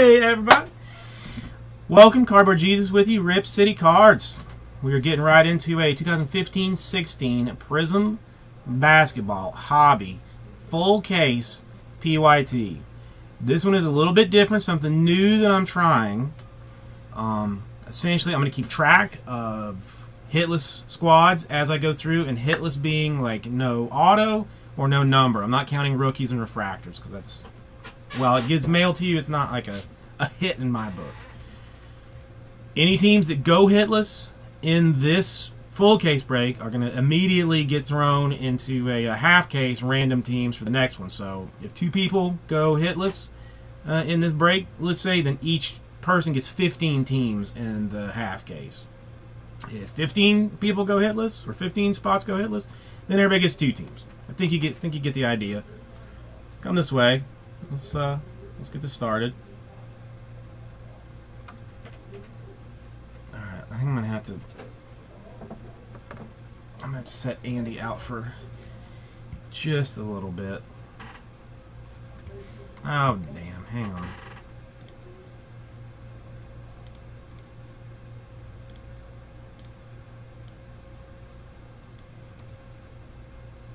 Hey everybody, welcome. Cardboard Jesus with you, Rip City Cards. We are getting right into a 2015-16 Prism Basketball Hobby Full Case PYT. This one is a little bit different, something new that I'm trying. Essentially, I'm going to keep track of hitless squads as I go through, and hitless being like no auto or no number. I'm not counting rookies and refractors because that's... well, it gets mailed to you. It's not like a hit in my book. Any teams that go hitless in this full case break are going to immediately get thrown into a half case random teams for the next one. So if two people go hitless in this break, let's say, then each person gets 15 teams in the half case. If 15 people go hitless, or 15 spots go hitless, then everybody gets 2 teams. I think you get the idea. Come this way. Let's get this started. All right, I think I'm gonna have to set Andy out for just a little bit. Oh damn! Hang on.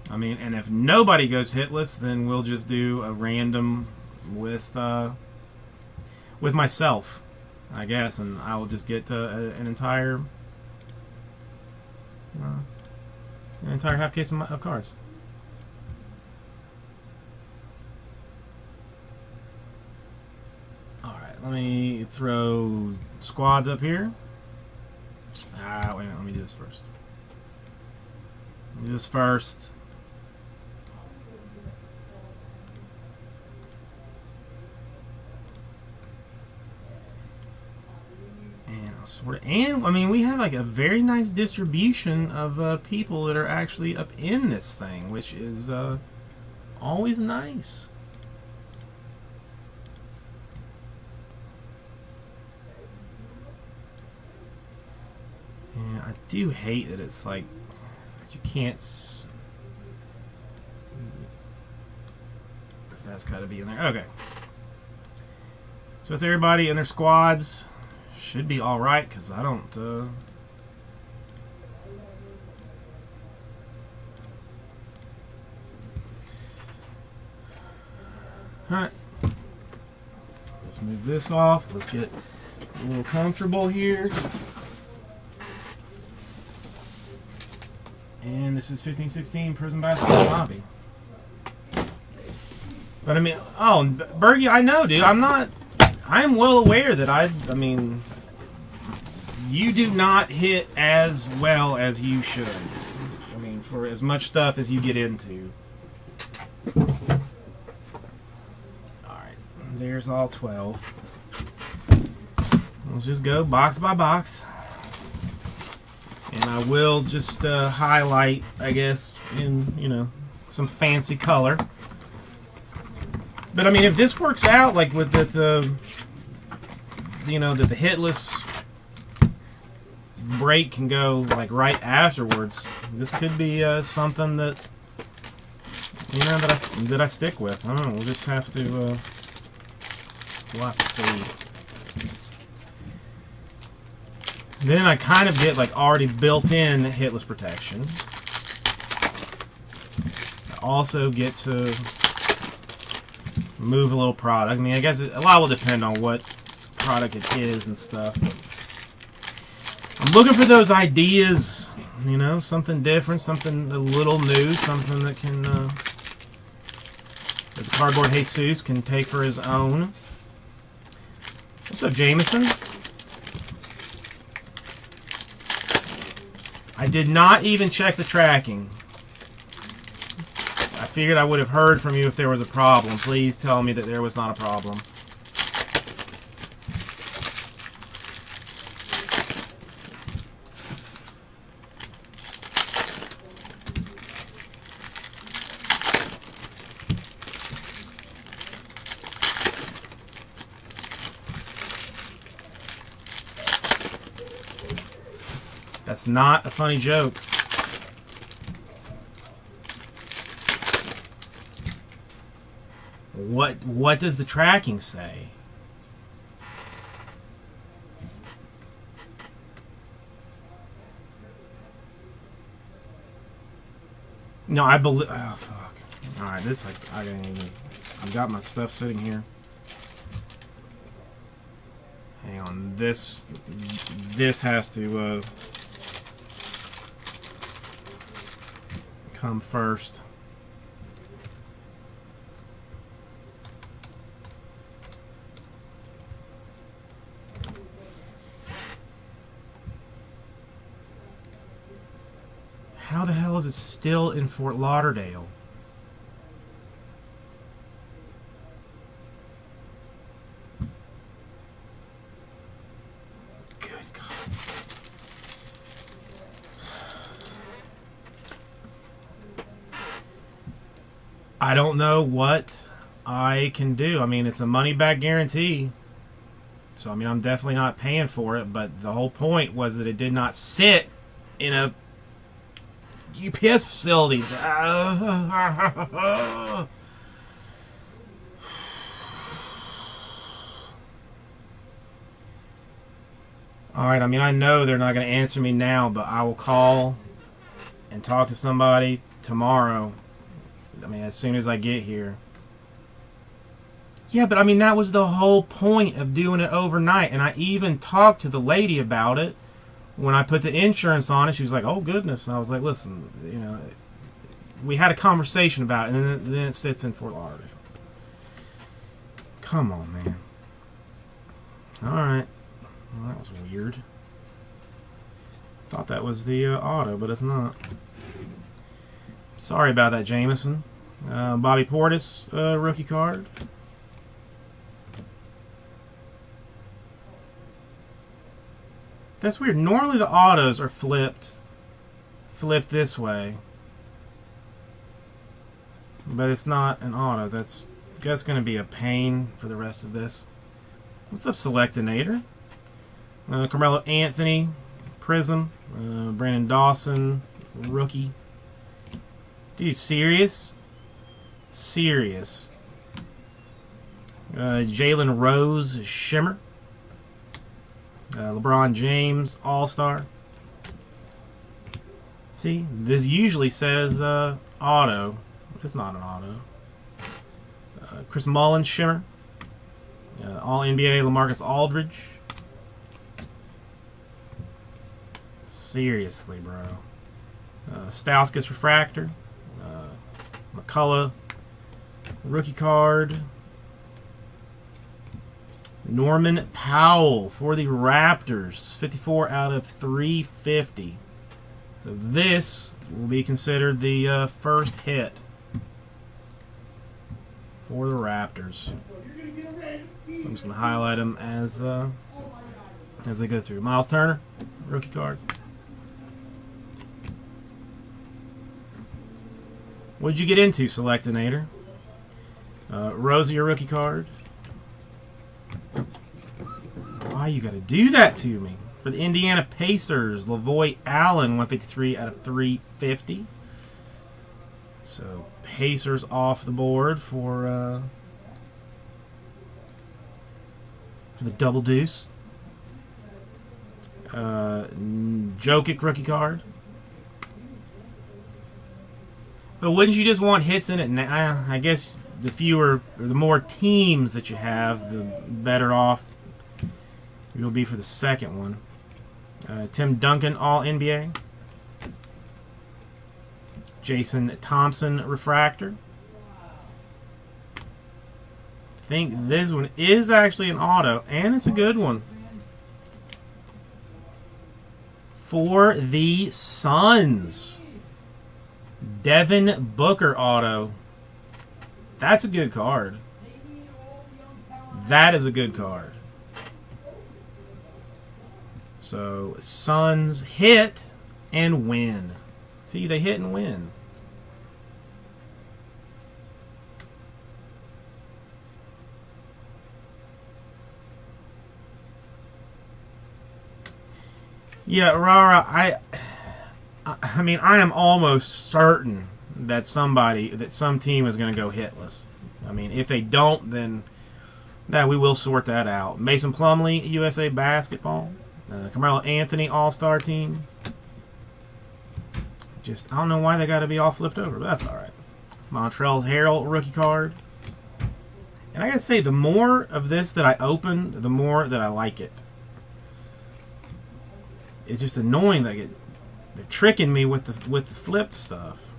I mean, and if nobody goes hitless, then we'll just do a random with myself, I guess, and I will just get an entire half case of cards. All right, let me throw squads up here. Wait a minute, let me do this first. Let me do this first. And I mean, we have like a very nice distribution of people that are actually up in this thing, which is always nice. Yeah, I do hate that it's like you can't. That's got to be in there. Okay. So it's everybody in their squads. Should be all right, because I don't all right, let's move this off. Let's get a little comfortable here. And this is 15-16 Prism Basketball Hobby. But I mean, oh, Bergie, I know, dude. I'm well aware that I mean, you do not hit as well as you should. I mean, for as much stuff as you get into. Alright, there's all 12. Let's just go box by box. And I will just highlight, I guess, in, you know, some fancy color. But I mean, if this works out, like with the you know, that the hitless break can go like right afterwards, this could be something that, you know, that I stick with. I don't know, we'll just have to we'll have to see. Then I kind of get like already built in hitless protection. I also get to move a little product. I mean, I guess a lot will depend on what product it is and stuff. I'm looking for those ideas, you know, something different, something a little new, something that can that the Cardboard Jesus can take for his own. What's up, Jameson? I did not even check the tracking. I figured I would have heard from you if there was a problem. Please tell me that there was not a problem. That's not a funny joke. What does the tracking say? No, I believe. Oh, fuck. All right, this like I didn't even. I've got my stuff sitting here. Hang on. This has to come first. How the hell is it still in Fort Lauderdale? Good God. I don't know what I can do. I mean, it's a money-back guarantee. So, I mean, I'm definitely not paying for it, but the whole point was that it did not sit in a UPS facility. Alright, I mean, I know they're not going to answer me now, but I will call and talk to somebody tomorrow. I mean, as soon as I get here. Yeah, but I mean, that was the whole point of doing it overnight, and I even talked to the lady about it. When I put the insurance on it, she was like, oh, goodness. And I was like, listen, you know, we had a conversation about it, and then it sits in Fort Lauderdale. Come on, man. All right. Well, that was weird. Thought that was the auto, but it's not. Sorry about that, Jameson. Bobby Portis, rookie card. That's weird. Normally the autos are flipped this way, but it's not an auto. That's going to be a pain for the rest of this. What's up, Selectinator? Carmelo Anthony, Prism, Brandon Dawson, rookie. Dude, serious? Serious. Jalen Rose, Shimmer. LeBron James, All-Star. See, this usually says auto. It's not an auto. Chris Mullins, Shimmer. All-NBA, LaMarcus Aldridge. Seriously, bro. Stauskas, Refractor. McCullough, rookie card. Norman Powell for the Raptors, 54 out of 350. So this will be considered the first hit for the Raptors. So I'm just gonna highlight them as they go through. Miles Turner, rookie card. What'd you get into, Selectinator? Rozier, rookie card. Why you gotta do that to me? For the Indiana Pacers, Lavoy Allen, 153 out of 350. So Pacers off the board for the double deuce. Jokic, rookie card. But wouldn't you just want hits in it now? I guess the fewer or the more teams that you have, the better off you'll be for the second one. Tim Duncan, All-NBA. Jason Thompson, Refractor. I think this one is actually an auto, and it's a good one. For the Suns. Devin Booker, auto. That's a good card. That is a good card. So, Suns hit and win. See, they hit and win. Yeah, Rara, I mean, I am almost certain that some team is going to go hitless. I mean, if they don't, then we will sort that out. Mason Plumlee, USA Basketball. Carmelo Anthony, All-Star Team. Just, I don't know why they got to be all flipped over, but that's all right. Montrezl Harrell rookie card. And I got to say, the more of this that I open, the more that I like it. It's just annoying that they're tricking me with the flipped stuff.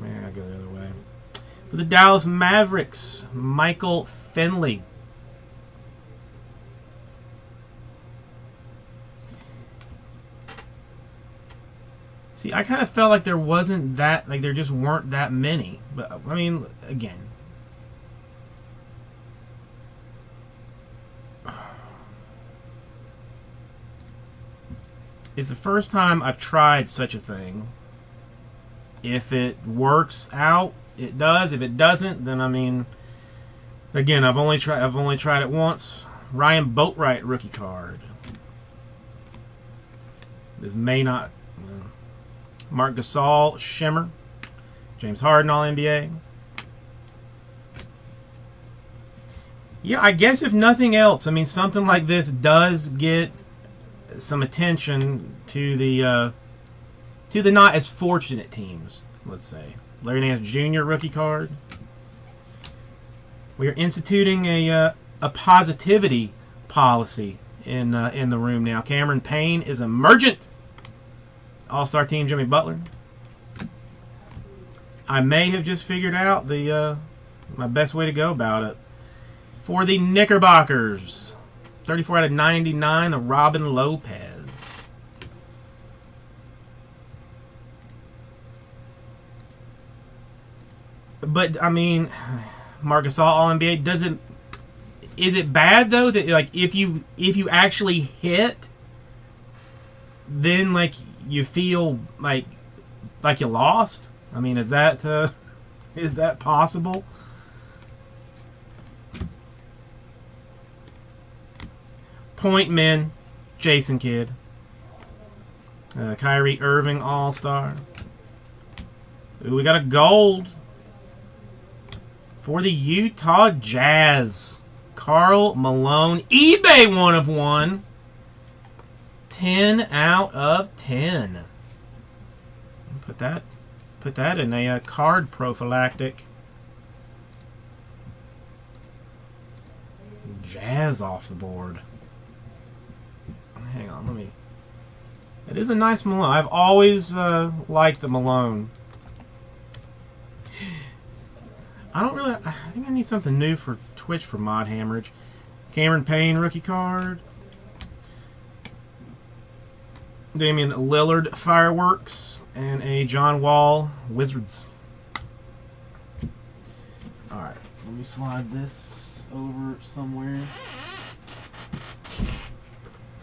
Man, I go the other way. For the Dallas Mavericks, Michael Finley. See, I kind of felt like there wasn't that, like there just weren't that many. But I mean, again, it's the first time I've tried such a thing. If it works out, it does. If it doesn't, then I mean, again, I've only tried it once. Ryan Boatwright rookie card. This may not. Mark Gasol shimmer. James Harden all NBA. Yeah, I guess if nothing else, I mean, something like this does get some attention to the not as fortunate teams, let's say. Larry Nance Jr. rookie card. We are instituting a positivity policy in the room now. Cameron Payne is emergent. All-Star Team Jimmy Butler. I may have just figured out the my best way to go about it. For the Knickerbockers, 34 out of 99, the Robin Lopez. But I mean, Marc Gasol All-NBA, is it bad though that like if you actually hit, then like you feel like you lost? I mean, is that possible? Point men, Jason Kidd. Kyrie Irving All-Star. We got a gold for the Utah Jazz. Karl Malone, eBay 1 of 1. 10 out of 10. Put that in a card prophylactic. Jazz off the board. Hang on, let me. It is a nice Malone. I've always liked the Malone. I don't really. I think I need something new for Twitch for mod hemorrhage. Cameron Payne rookie card. Damian Lillard Fireworks and a John Wall Wizards. Alright, let me slide this over somewhere.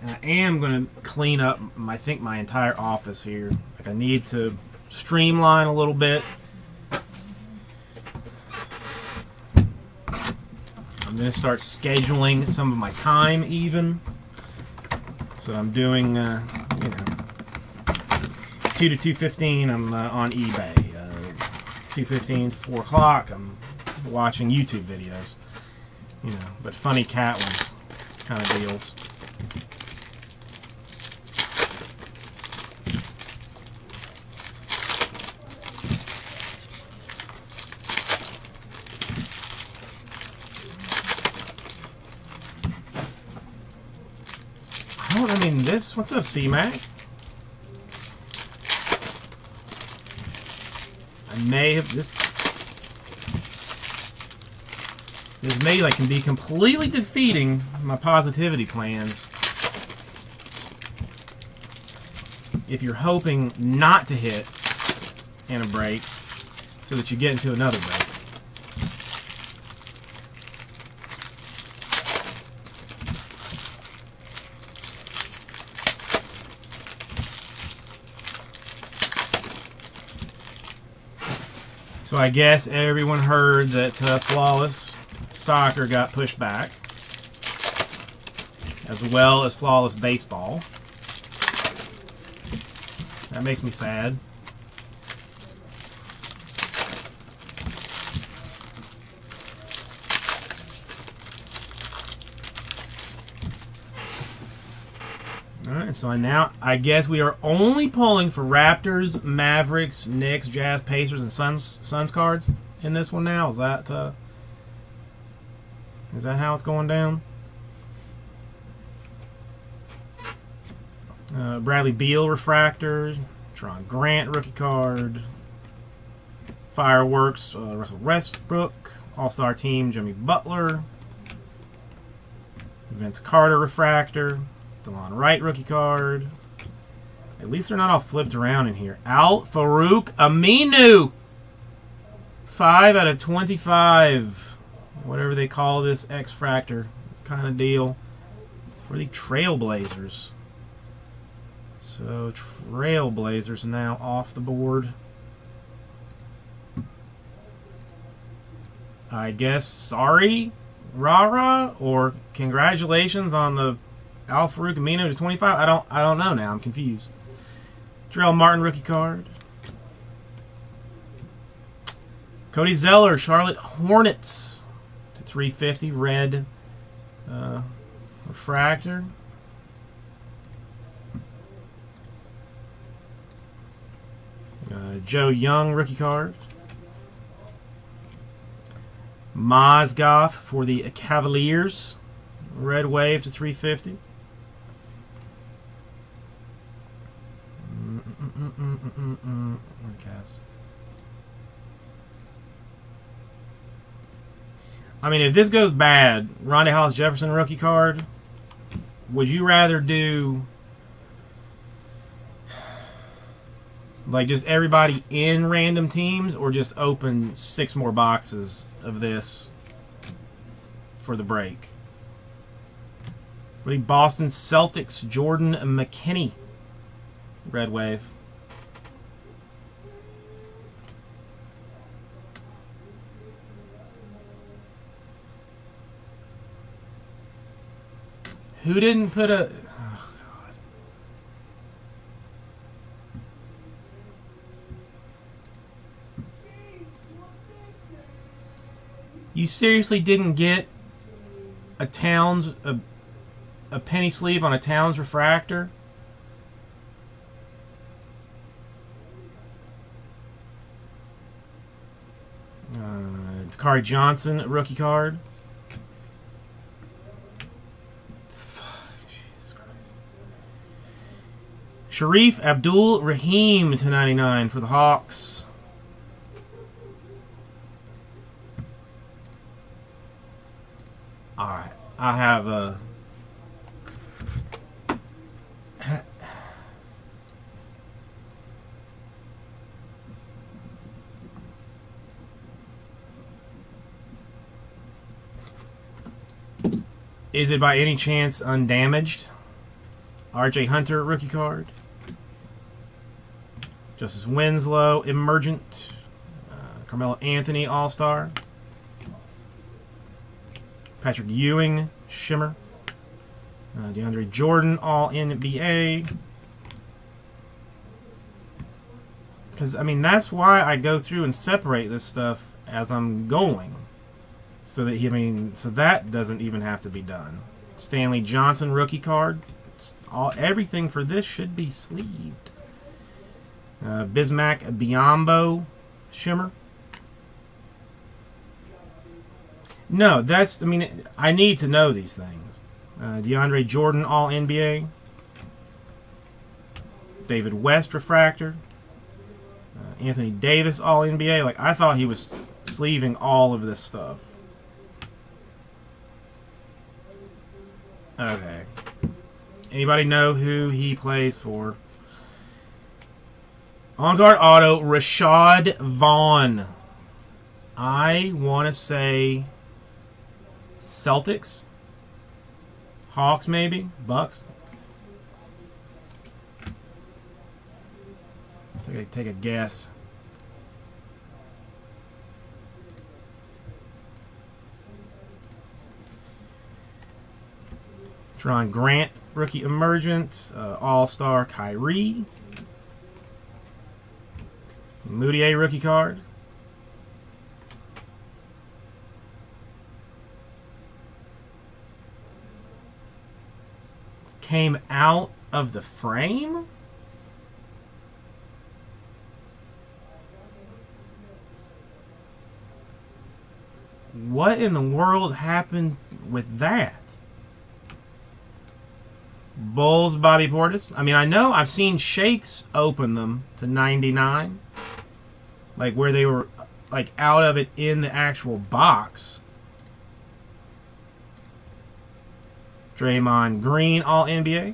And I am going to clean up, I think, my entire office here. Like, I need to streamline a little bit. I'm going to start scheduling some of my time, even. So I'm doing... 2 to 2:15, I'm on eBay. 2:15 to 4 o'clock, I'm watching YouTube videos. You know, but funny cat ones kind of deals. I mean, this. What's up, C-Mac? May have this may like can be completely defeating my positivity plans if you're hoping not to hit in a break so that you get into another break. So I guess everyone heard that Flawless Soccer got pushed back, as well as Flawless Baseball. That makes me sad. All right, And so now I guess we are only pulling for Raptors, Mavericks, Knicks, Jazz, Pacers, and Suns cards in this one now. Is that how it's going down? Bradley Beal refractors, Tron Grant rookie card, Fireworks, Russell Westbrook, All-Star Team, Jimmy Butler, Vince Carter refractor, DeLon Wright rookie card. At least they're not all flipped around in here. Al-Farouq Aminu, 5/25, whatever they call this X-Fractor kind of deal for the Trailblazers. So Trailblazers now off the board. I guess sorry, rah-rah, or congratulations on the Al-Farouq Aminu to 25. I don't know now. I'm confused. Trell Martin rookie card. Cody Zeller, Charlotte Hornets to 350 red refractor. Joe Young rookie card. Mozgov for the Cavaliers, red wave to 350. I mean, if this goes bad, Rondae Hollis Jefferson rookie card. Would you rather do like just everybody in random teams, or just open 6 more boxes of this for the break? For the Boston Celtics, Jordan McKinney, red wave. Who didn't put a... Oh, God. You seriously didn't get a Towns... A penny sleeve on a Towns refractor? Takari Johnson, rookie card. Fuck, Jesus Christ. Sharif Abdul Rahim to 99 for the Hawks. Alright, I have a... Is it by any chance undamaged? RJ Hunter, rookie card. Justice Winslow, emergent. Carmelo Anthony, all-star. Patrick Ewing, shimmer. DeAndre Jordan, all-NBA. Because, I mean, that's why I go through and separate this stuff as I'm going. So that, I mean, so that doesn't even have to be done. Stanley Johnson rookie card. Everything for this should be sleeved. Bismack Biyombo shimmer. No, that's, I mean, I need to know these things. DeAndre Jordan, all NBA. David West refractor. Anthony Davis, all NBA. Like, I thought he was sleeving all of this stuff. Okay. Anybody know who he plays for? On guard auto, Rashad Vaughn. I want to say Celtics. Hawks, maybe. Bucks. Take a guess. Tron Grant, rookie emergent, all-star Kyrie. Moutier, rookie card. Came out of the frame? What in the world happened with that? Bulls, Bobby Portis. I mean, I know I've seen Shakes open them to 99. Like, where they were, like, out of it in the actual box. Draymond Green, All-NBA.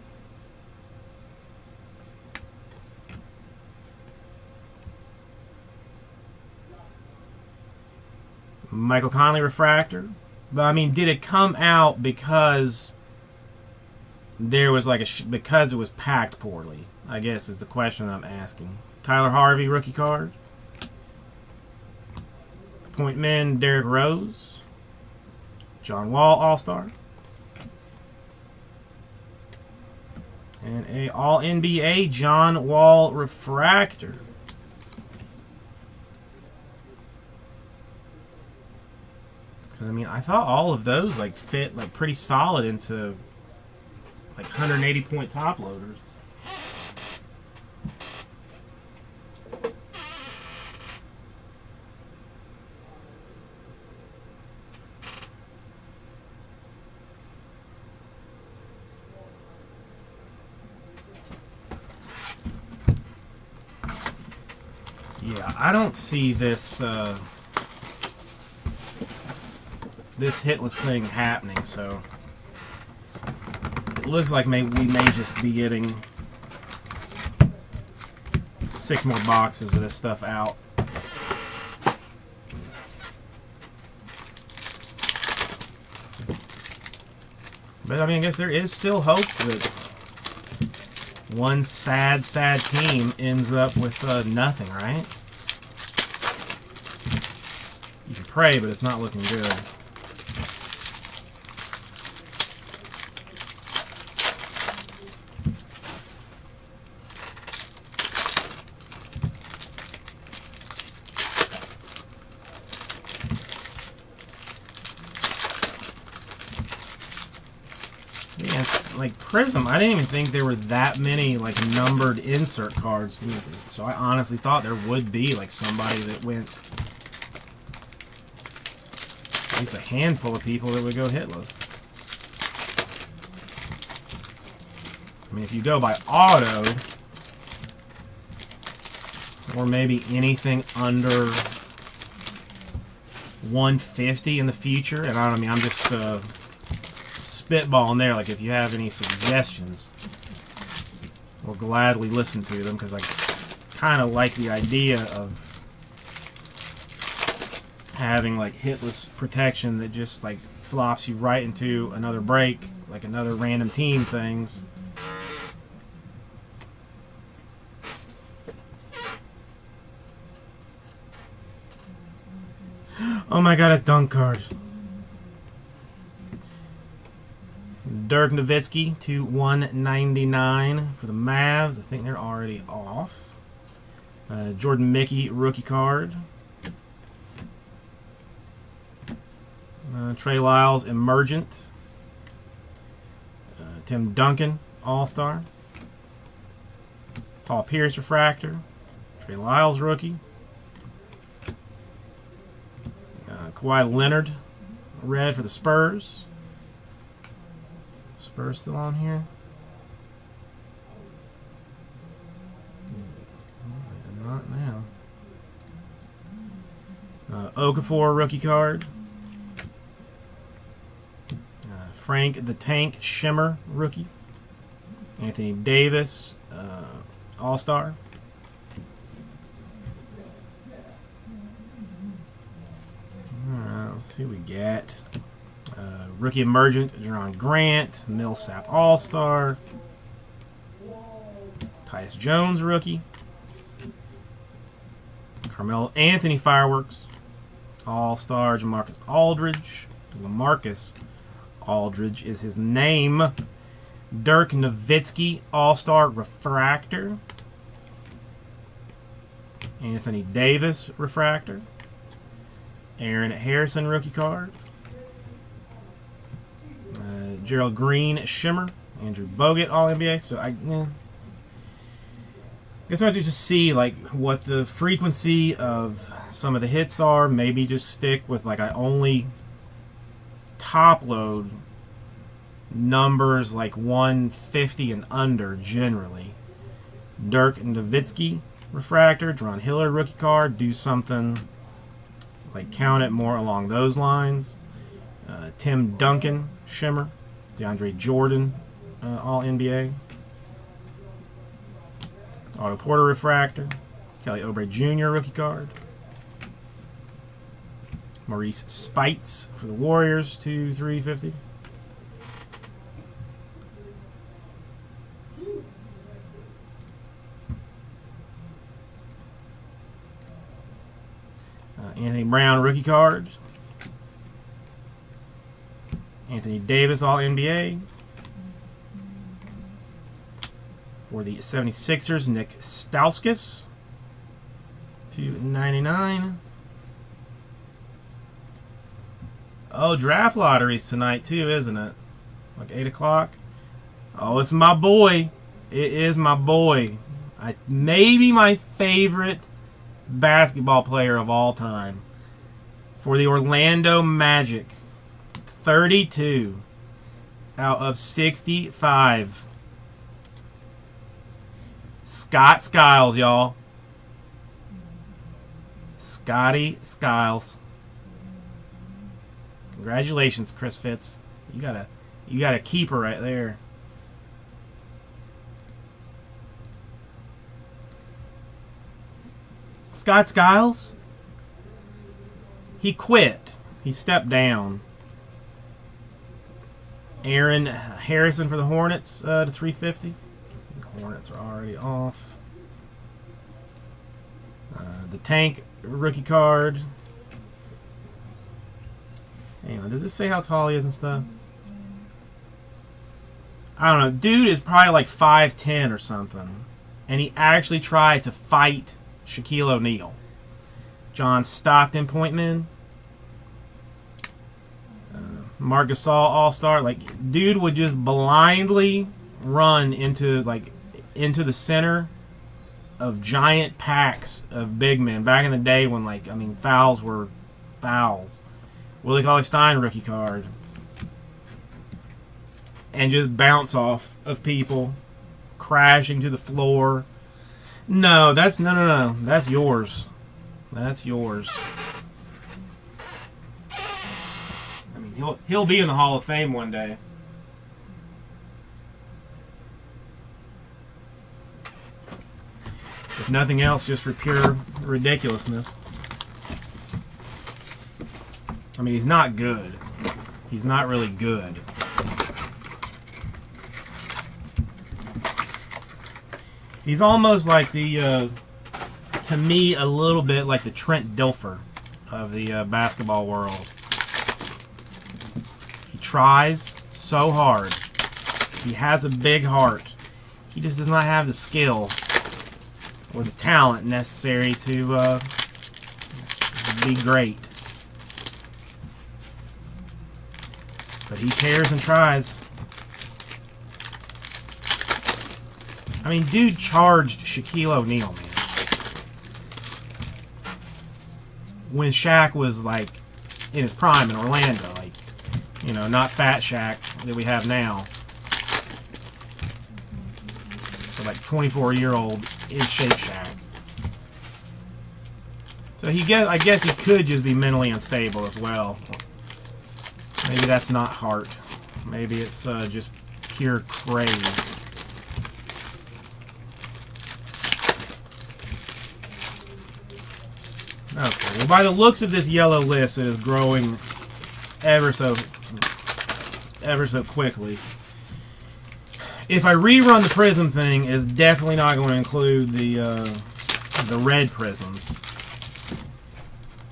Michael Conley refractor. But, I mean, did it come out because there was like a because it was packed poorly, I guess, is the question I'm asking. Tyler Harvey rookie card. Point men, Derrick Rose. John Wall All-Star. And a All-NBA John Wall refractor. I mean, I thought all of those like fit like pretty solid into like 180-point top loaders. Yeah, I don't see this. This hitless thing happening, so it looks like maybe we may just be getting 6 more boxes of this stuff out. But I mean, I guess there is still hope that one sad, sad team ends up with nothing, right? You can pray, but it's not looking good. Prism, I didn't even think there were that many like numbered insert cards either. So I honestly thought there would be like somebody that went, at least a handful of people that would go hitless. I mean, if you go by auto, or maybe anything under 150 in the future, and I don't mean, I'm just spitball in there. Like, if you have any suggestions, we'll gladly listen to them, because I kind of like the idea of having like hitless protection that just like flops you right into another break, like another random team things. Oh my god, a dunk card. Dirk Nowitzki to 199 for the Mavs. I think they're already off. Jordan Mickey rookie card. Trey Lyles emergent. Tim Duncan All-Star. Paul Pierce refractor. Trey Lyles rookie. Kawhi Leonard red for the Spurs. Spurs still on here. Not now. Okafor rookie card. Frank the Tank Shimmer rookie. Anthony Davis All-Star. Alright, let's see what we get. Rookie emergent, Jerron Grant, Millsap All-Star, Tyus Jones rookie, Carmelo Anthony Fireworks, All-Star, Jamarcus Aldridge. LaMarcus Aldridge is his name. Dirk Nowitzki All-Star refractor. Anthony Davis refractor. Aaron Harrison rookie card. Gerald Green Shimmer Andrew Bogut, All-NBA. So I guess I have to just see like what the frequency of some of the hits are. Maybe just stick with like I only top load numbers like 150 and under generally. Dirk Nowitzki refractor, Ron Hiller rookie card. Do something like count it more along those lines. Tim Duncan shimmer, DeAndre Jordan all NBA, Otto Porter refractor, Kelly Oubre Jr. rookie card, Maurice Spites for the Warriors /350. Anthony Brown rookie card, Anthony Davis All-NBA for the 76ers, Nick Stauskas /99. Oh, draft lotteries tonight too, isn't it? Like 8 o'clock. Oh, it's my boy. It is my boy. Maybe my favorite basketball player of all time for the Orlando Magic, 32 out of 65. Scott Skiles, y'all. Scotty Skiles. Congratulations, Chris Fitz. You got a keeper right there. Scott Skiles, he quit. He stepped down. Aaron Harrison for the Hornets /350. The Hornets are already off. The Tank rookie card. Hang on, does this say how tall he is and stuff? I don't know. Dude is probably like 5'10" or something, and he actually tried to fight Shaquille O'Neal. John Stockton, point man. Marc Gasol, all-star. Like, dude would just blindly run into the center of giant packs of big men. Back in the day when, like, I mean, fouls were fouls. Willie Cauley-Stein rookie card. And just bounce off of people, crashing to the floor. No, that's no. That's yours. That's yours. I mean, he'll be in the Hall of Fame one day. If nothing else, just for pure ridiculousness. I mean, he's not good. He's not really good. He's almost like the, to me, a little bit like the Trent Dilfer of the basketball world. He tries so hard. He has a big heart. He just does not have the skill or the talent necessary to be great. But he cares and tries. I mean, dude charged Shaquille O'Neal, man. When Shaq was, like, in his prime in Orlando. Like, you know, not fat Shaq that we have now. But, like, 24-year-old in-shape Shaq. So, I guess he could just be mentally unstable as well. Maybe that's not heart. Maybe it's just pure craze. Okay, well, by the looks of this yellow list, it is growing ever so quickly. If I rerun the Prism thing, it's definitely not going to include the red Prisms.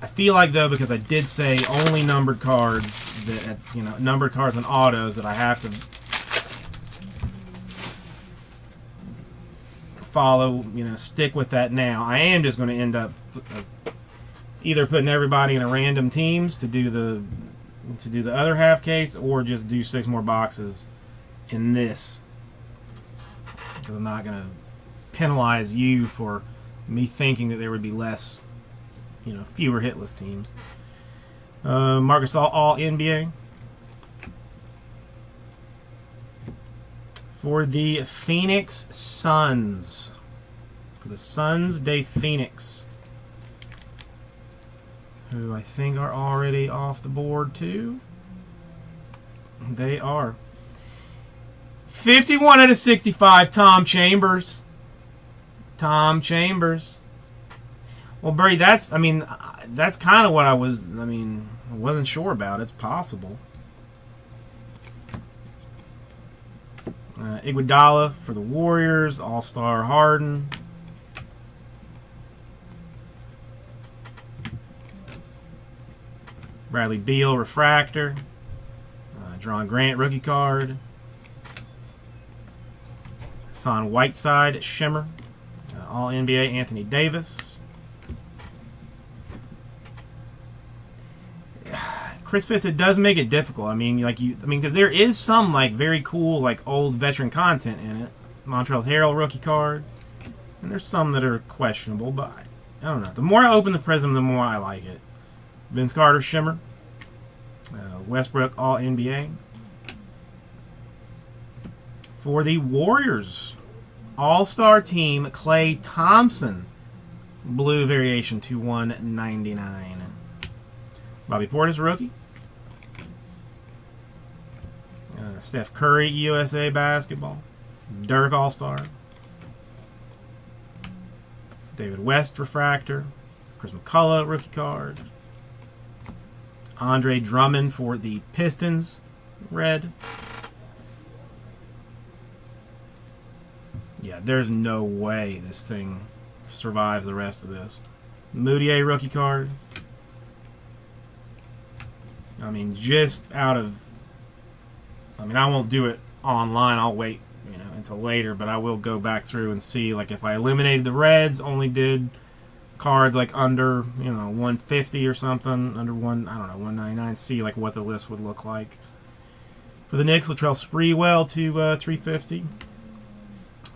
I feel like, though, because I did say only numbered cards, that, you know, numbered cards and autos, that I have to follow, you know, stick with that now. I am just going to end up either putting everybody in a random teams to do the other half case, or just do 6 more boxes in this, because I'm not going to penalize you for me thinking that there would be less, you know, fewer hitless teams. Marc Gasol All-NBA. For the Phoenix Suns. For the Suns de Phoenix. Who I think are already off the board too. They are. 51 out of 65, Tom Chambers. Tom Chambers. Well, Brady, that's, I mean, that's kind of what I was, I mean, I wasn't sure about. It's possible. Iguodala for the Warriors, All-Star Harden. Bradley Beal, Refractor. John Grant, rookie card. Hassan Whiteside, Shimmer. All-NBA, Anthony Davis. Chris Fitz, it does make it difficult. I mean, like you, I mean, because there is some like very cool, like old veteran content in it. Montrezl Harrell rookie card, and there's some that are questionable. But I don't know. The more I open the Prism, the more I like it. Vince Carter Shimmer, Westbrook All NBA. For the Warriors, All-Star Team Klay Thompson, blue variation to 199. Bobby Portis, rookie. Steph Curry, USA Basketball. Dirk, All-Star. David West, Refractor. Chris McCullough, rookie card. Andre Drummond for the Pistons, red. Yeah, there's no way this thing survives the rest of this. Moutier, rookie card. I mean, just out of, I mean, I won't do it online. I'll wait, you know, until later, but I will go back through and see, like, if I eliminated the reds, only did cards, like, under, you know, 150 or something, under one, I don't know, 199, see, like, what the list would look like. For the Knicks, Latrell Sprewell to 350.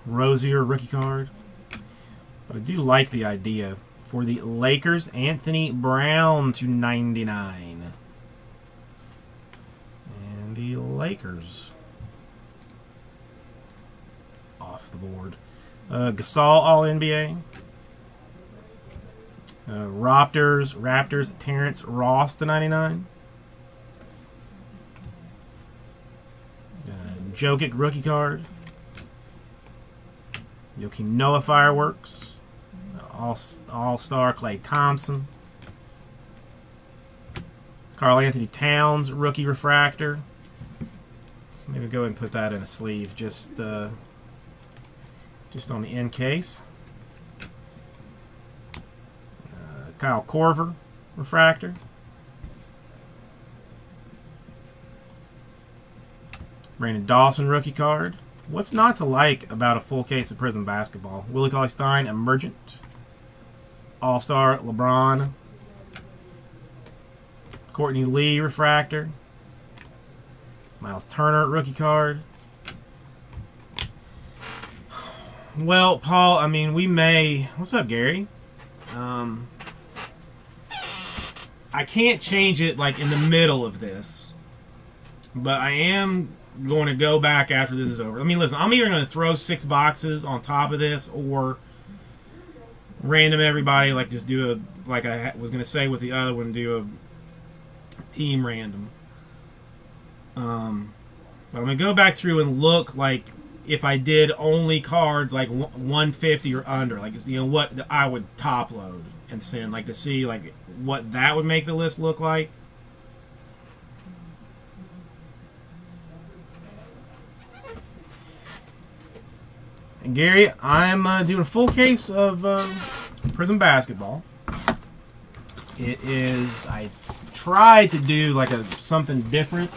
Rozier, rookie card. But I do like the idea. For the Lakers, Anthony Brown to 99. The Lakers off the board. Gasol All-NBA. Raptors, Terrence Ross to 99. Jokic rookie card. Joakim Noah Fireworks. All-Star Klay Thompson. Karl Anthony Towns rookie refractor. Maybe go ahead and put that in a sleeve, just on the end case. Kyle Korver, refractor. Brandon Dawson, rookie card. What's not to like about a full case of Prism basketball? Willie Cauley-Stein, emergent. All-Star LeBron. Courtney Lee, refractor. Miles Turner, rookie card. Well, Paul, I mean, we may... What's up, Gary? I can't change it, like, in the middle of this. But I am going to go back after this is over. I mean, listen, I'm either going to throw 6 boxes on top of this or random everybody, like, just do a... Like I was going to say with the other one, do a team random. But I'm going to go back through and look, like, if I did only cards, like, 150 or under. Like, you know, what I would top load and send, like, to see, like, what that would make the list look like. And Gary, I'm doing a full case of Prism Basketball. It is, I tried to do, like, something different.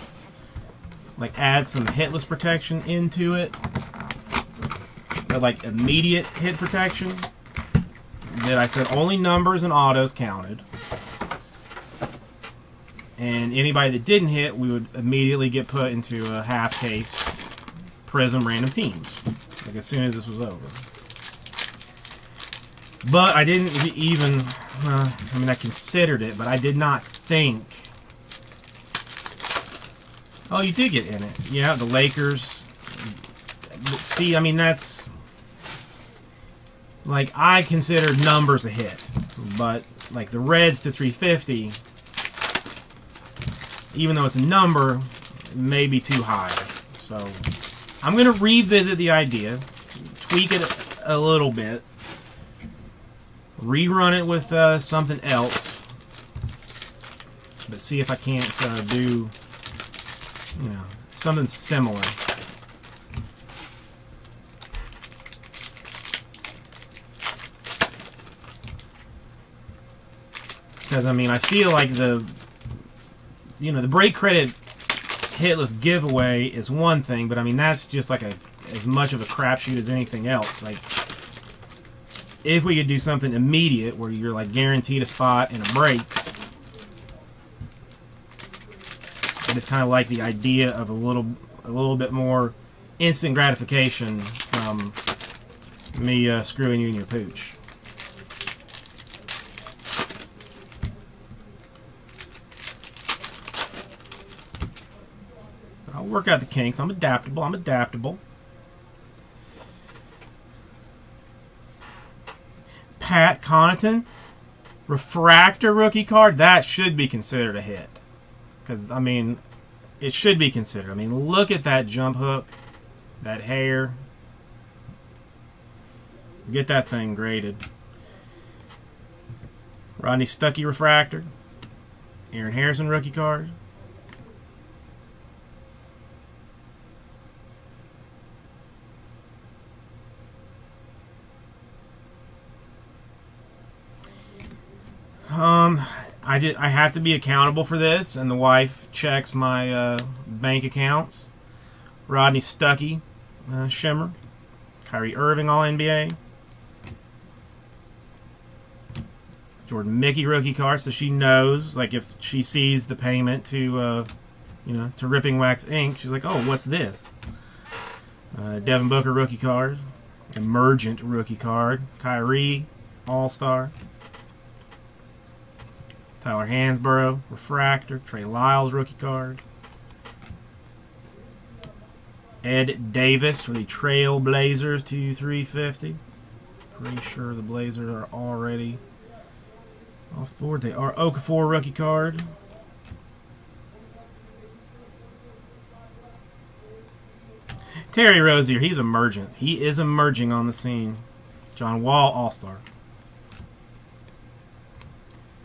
Like, add some hitless protection into it. But like, immediate hit protection. Then I said only numbers and autos counted. And anybody that didn't hit, we would immediately get put into a half case Prism random teams, like as soon as this was over. But I didn't even, I mean, I considered it, but I did not think. Oh, you did get in it. Yeah, the Lakers. See, I mean, that's, like, I considered numbers a hit, but, like, the Reds to 350, even though it's a number, may be too high. So, I'm going to revisit the idea, tweak it a little bit, rerun it with something else, but see if I can't do, you know, something similar. Because, I mean, I feel like the, you know, the break credit hitless giveaway is one thing, but, I mean, that's just like as much of a crapshoot as anything else. Like, if we could do something immediate where you're, like, guaranteed a spot and a break, I just kind of like the idea of a little bit more instant gratification from me screwing you in your pooch. I'll work out the kinks. I'm adaptable. I'm adaptable. Pat Connaughton, refractor rookie card, that should be considered a hit. Because, I mean, it should be considered. I mean, look at that jump hook, that hair. Get that thing graded. Rodney Stuckey refractor. Aaron Harrison rookie card. I have to be accountable for this, and the wife checks my bank accounts. Rodney Stuckey, Shimmer, Kyrie Irving, All NBA, Jordan Mickey rookie card. So she knows, like, if she sees the payment to, you know, to Ripping Wax Inc., she's like, "Oh, what's this?" Devin Booker rookie card, Emergent rookie card, Kyrie All Star. Tyler Hansborough, refractor. Trey Lyles, rookie card. Ed Davis for the Trail Blazers to 350. Pretty sure the Blazers are already off the board. They are. Okafor, rookie card. Terry Rozier, he's emergent. He is emerging on the scene. John Wall, All-Star.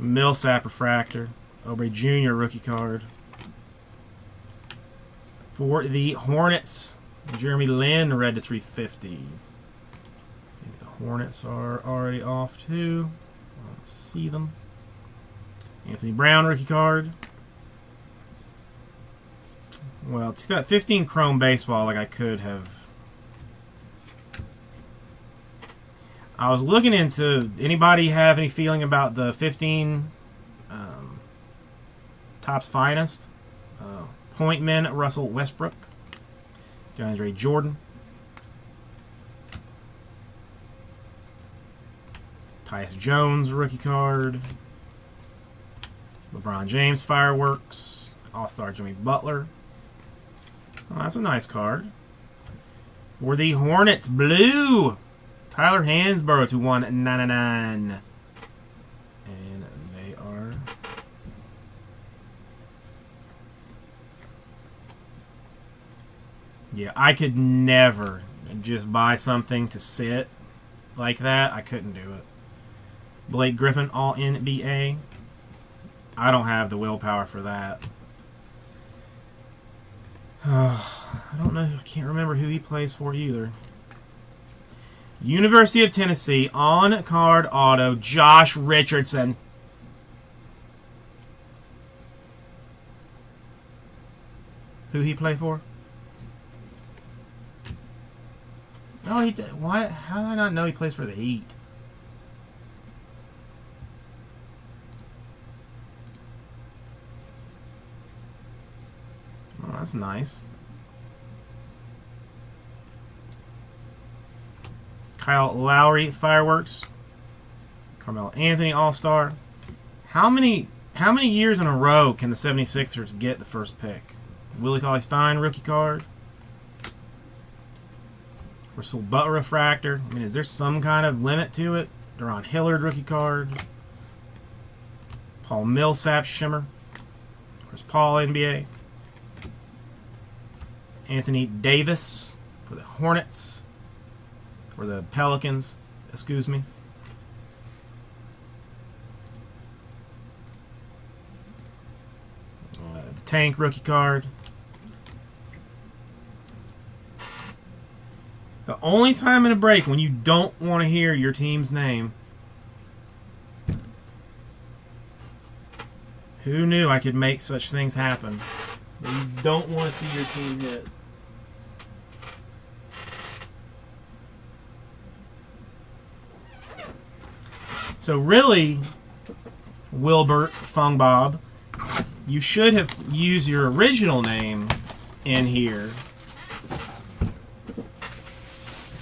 Millsap refractor, Oubre Jr. rookie card. For the Hornets, Jeremy Lin, red to 350. I think the Hornets are already off too. I don't see them. Anthony Brown rookie card. Well, it's that 15 chrome baseball. Like, I could have. I was looking into, anybody have any feeling about the 15 Topps Finest? Point men, Russell Westbrook, DeAndre Jordan, Tyus Jones, rookie card, LeBron James, fireworks, All-Star Jimmy Butler. Oh, that's a nice card. For the Hornets, blue. Tyler Hansborough to 199. And they are yeah, I could never just buy something to sit like that. I couldn't do it. Blake Griffin, All NBA. I don't have the willpower for that. I don't know. I can't remember who he plays for either. University of Tennessee, on card auto, Josh Richardson. Who he play for? No, he did. Why? How did I not know he plays for the Heat? Oh, that's nice. Kyle Lowry Fireworks. Carmelo Anthony All-Star. How many years in a row can the 76ers get the first pick? Willie Cauley-Stein rookie card. Russell Butt refractor. I mean, is there some kind of limit to it? Daron Hillard rookie card. Paul Millsap shimmer. Chris Paul NBA. Anthony Davis for the Hornets. Or the Pelicans, excuse me. The Tank rookie card. The only time in a break when you don't want to hear your team's name. Who knew I could make such things happen? But you don't want to see your team hit. So really, Wilbert Fungbob, you should have used your original name in here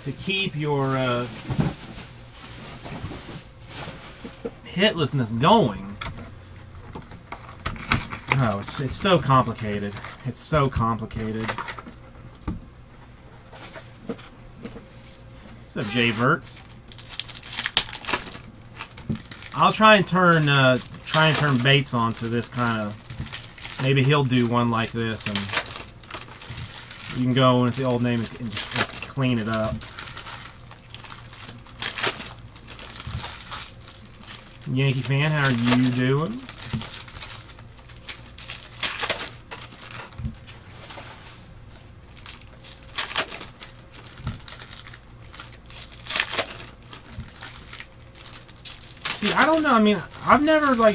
to keep your hitlessness going. Oh, it's so complicated. It's so complicated. What's up, Jay Verts? I'll try and turn Bates onto this kind of. Maybe he'll do one like this, and you can go with the old name and just clean it up. Yankee fan, how are you doing? I don't know. I mean, I've never, like...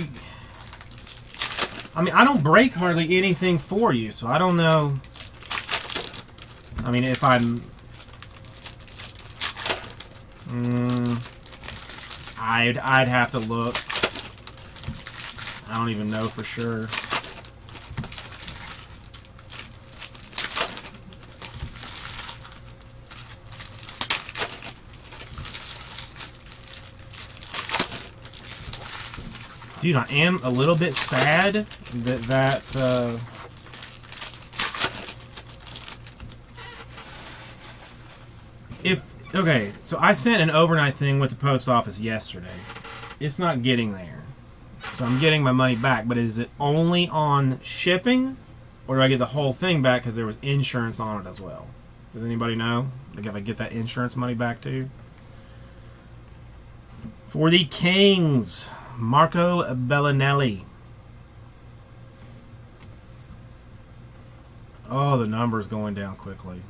I mean, I don't break hardly anything for you, so I don't know... I mean, if I'm... I'd have to look. I don't even know for sure. Dude, I am a little bit sad that okay, so I sent an overnight thing with the post office yesterday. It's not getting there. So I'm getting my money back, but is it only on shipping? Or do I get the whole thing back because there was insurance on it as well? Does anybody know? Like, if I get that insurance money back too? For the Kings... Marco Bellinelli. Oh, the number's going down quickly.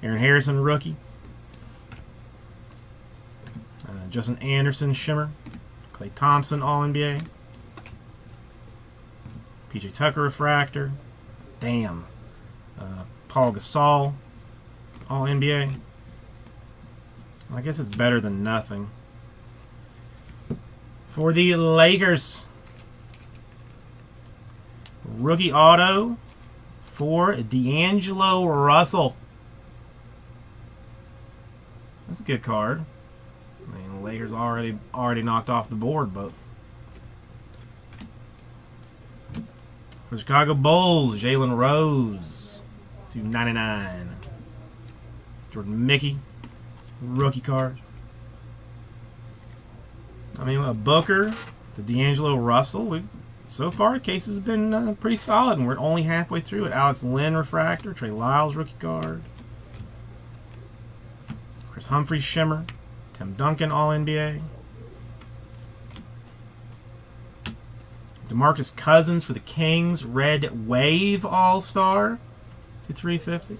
Aaron Harrison, rookie. Justin Anderson, shimmer. Klay Thompson, All-NBA. PJ Tucker, refractor. Damn. Paul Gasol, All-NBA. I guess it's better than nothing. For the Lakers, rookie auto for D'Angelo Russell. That's a good card. I mean, the Lakers already knocked off the board, but for Chicago Bulls, Jalen Rose, 299. Jordan Mickey, rookie card. I mean, a Booker, the D'Angelo Russell. We've so far, cases have been pretty solid, and we're only halfway through it. Alex Lynn refractor, Trey Lyles rookie card, Chris Humphries shimmer, Tim Duncan All NBA, DeMarcus Cousins for the Kings, Red Wave All Star, /350.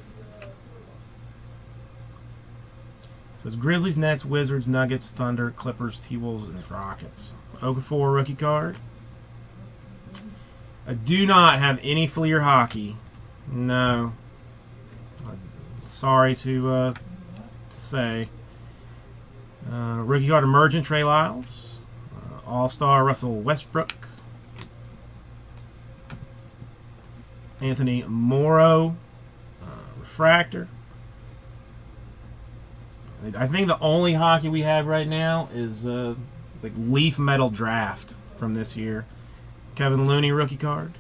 So it's Grizzlies, Nets, Wizards, Nuggets, Thunder, Clippers, T-Wolves, and Rockets. Okafor rookie card. I do not have any Fleer hockey. No. I'm sorry to say. Rookie card emergent, Trey Lyles. All-Star, Russell Westbrook. Anthony Morrow, refractor. I think the only hockey we have right now is like Leaf Metal Draft from this year. Kevin Looney rookie card.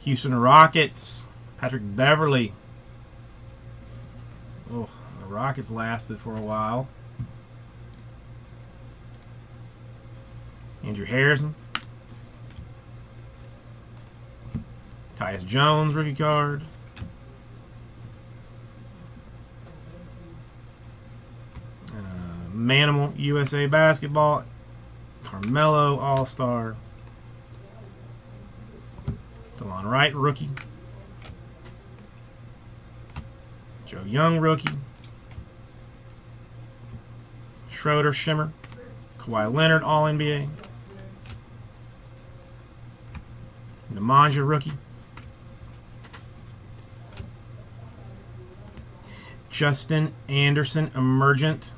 Houston Rockets. Patrick Beverley. Oh, the Rockets lasted for a while. Andrew Harrison. Tyus Jones rookie card. Manimal USA Basketball. Carmelo All-Star. DeLon Wright rookie. Joe Young rookie. Schroeder Shimmer. Kawhi Leonard All-NBA. Nemanja rookie. Justin Anderson Emergent.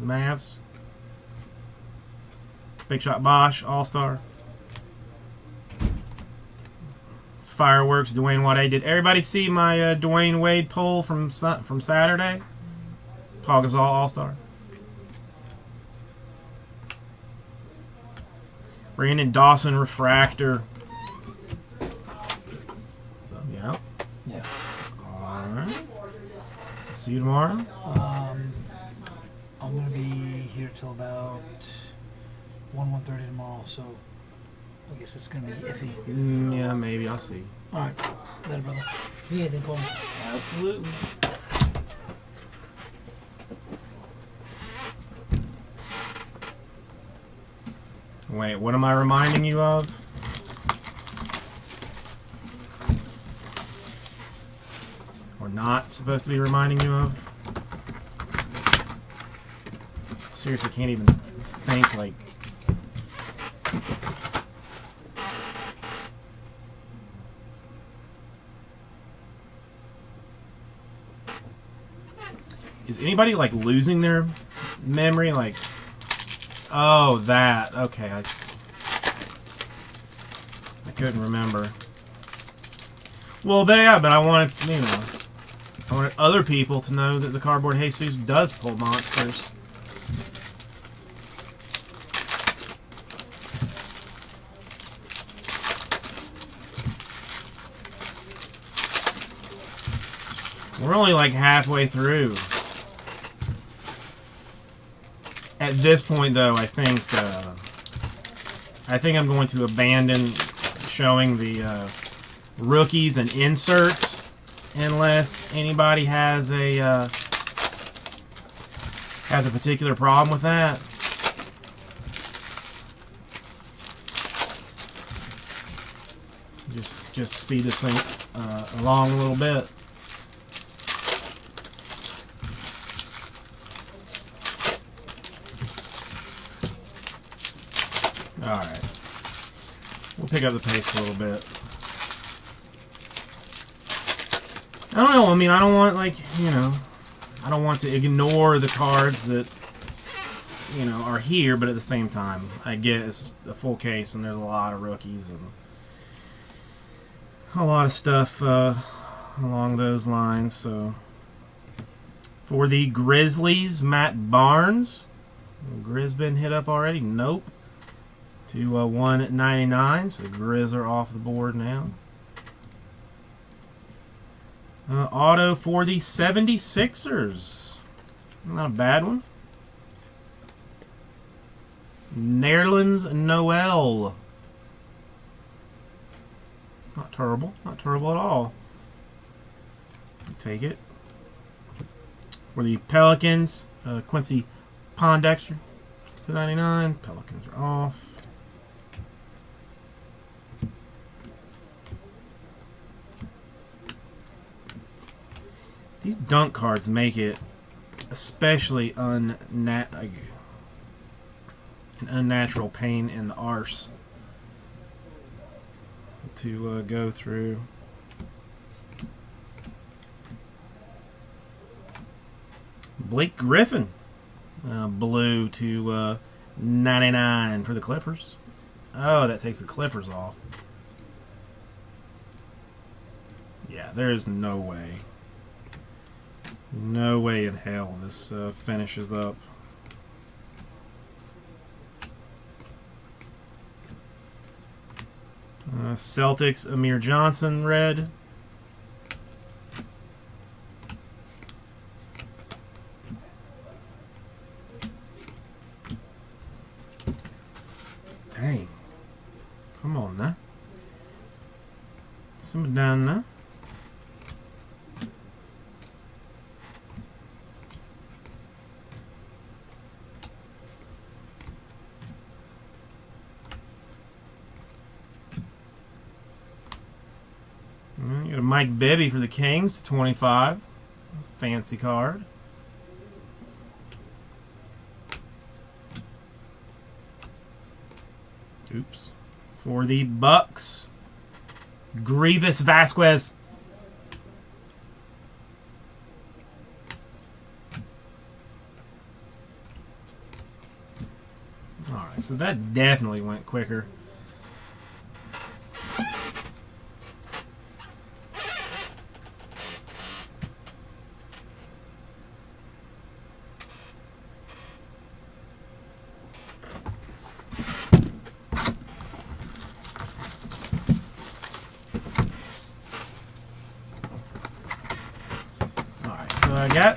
Mavs. Big Shot Bosch All-Star. Fireworks Dwayne Wade. Did everybody see my Dwayne Wade poll from Saturday? Paul Gasol All-Star. Brandon Dawson Refractor. So, yeah. Yeah. All right. See you tomorrow. I'm gonna be here till about 1:30 tomorrow, so I guess it's gonna be iffy. Yeah, maybe. I'll see. All right, later, brother. If you need anything, call me. Absolutely. Wait, what am I reminding you of? Or not supposed to be reminding you of? Seriously, can't even think, like... Is anybody, like, losing their memory? Like, oh, that. Okay, I couldn't remember. Well, yeah, but I wanted, you know, I wanted other people to know that the Cardboard Jesus does pull monsters. We're only like halfway through. At this point, though, I think I'm going to abandon showing the rookies and inserts unless anybody has a particular problem with that. Just speed this thing along a little bit. Alright. We'll pick up the pace a little bit. I don't know, I mean, I don't want, like, you know, I don't want to ignore the cards that, you know, are here, but at the same time, I get it's a full case and there's a lot of rookies and a lot of stuff along those lines, so. For the Grizzlies, Matt Barnes. Grizz been hit up already? Nope. To 199, so the Grizz are off the board now. Auto for the 76ers. Not a bad one. Nerlens Noel. Not terrible. Not terrible at all. Take it. For the Pelicans, Quincy Pondexter. 299. Pelicans are off. These dunk cards make it especially an unnatural pain in the arse to go through. Blake Griffin, blue to 99 for the Clippers. Oh, that takes the Clippers off. Yeah, there is no way. No way in hell this finishes up. Celtics, Amir Johnson, red. Dang. Come on now. Simmer down now. Mike Bibby for the Kings /25. Fancy card. Oops. For the Bucks, Grievous Vasquez. All right, so that definitely went quicker.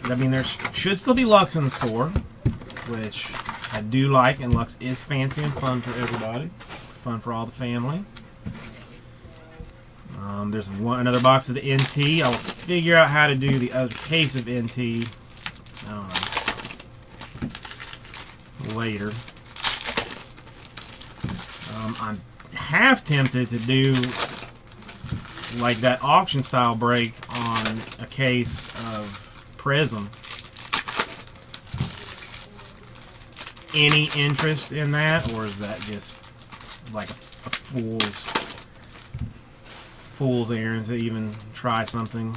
I mean, there should still be Lux in the store, which I do like, and Lux is fancy and fun for everybody, fun for all the family. There's another box of the NT. I'll figure out how to do the other case of NT, I don't know, later. I'm half tempted to do like that auction style break on a case of Prism. Any interest in that, or is that just like a fool's errand to even try something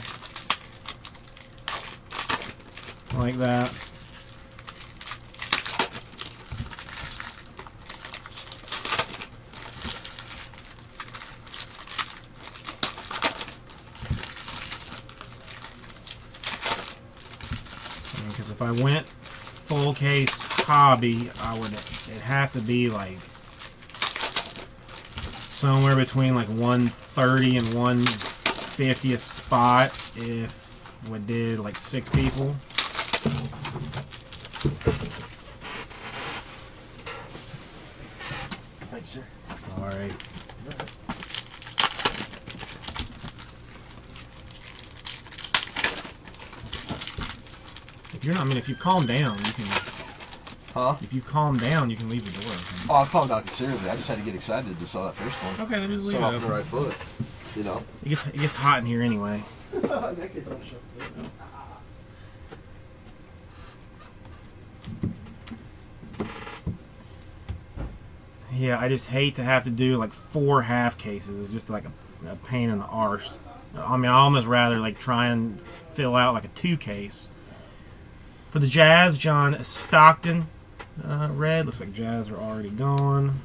like that? If I went full case hobby, it'd have to be like somewhere between like 130 and 150 a spot if we did like 6 people. Thanks, sir. Sorry. If you calm down, you can. Huh? If you calm down, you can leave the door open. Oh, I calmed down considerably. I just had to get excited to saw that first one. Okay, then just leave it off the right foot. You know. It gets hot in here anyway. That gets on the show. Yeah, I just hate to have to do like 4 half cases. It's just like a pain in the arse. I mean, I almost rather like try and fill out like a 2 case. For the Jazz, John Stockton, red. Looks like Jazz are already gone.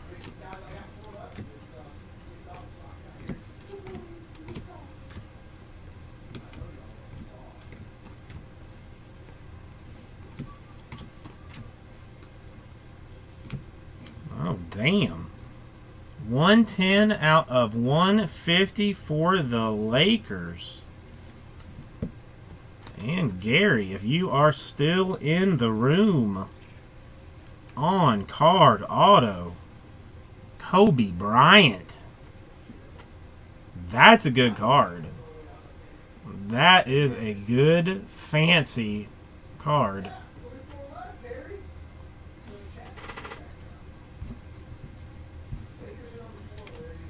Oh, damn. 110 out of 150 for the Lakers. And Gary, if you are still in the room, on card auto, Kobe Bryant. That's a good card. That is a good, fancy card.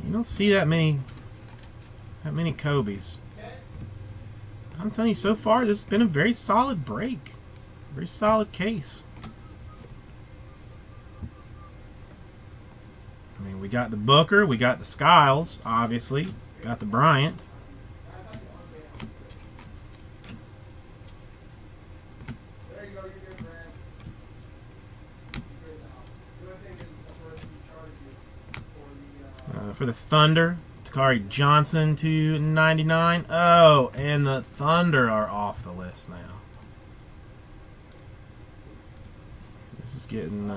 You don't see that many Kobes. I'm telling you, so far, this has been a very solid break. Very solid case. I mean, we got the Booker, we got the Skiles, obviously. Got the Bryant. For the Thunder, Kari Johnson /99. Oh, and the Thunder are off the list now. This is getting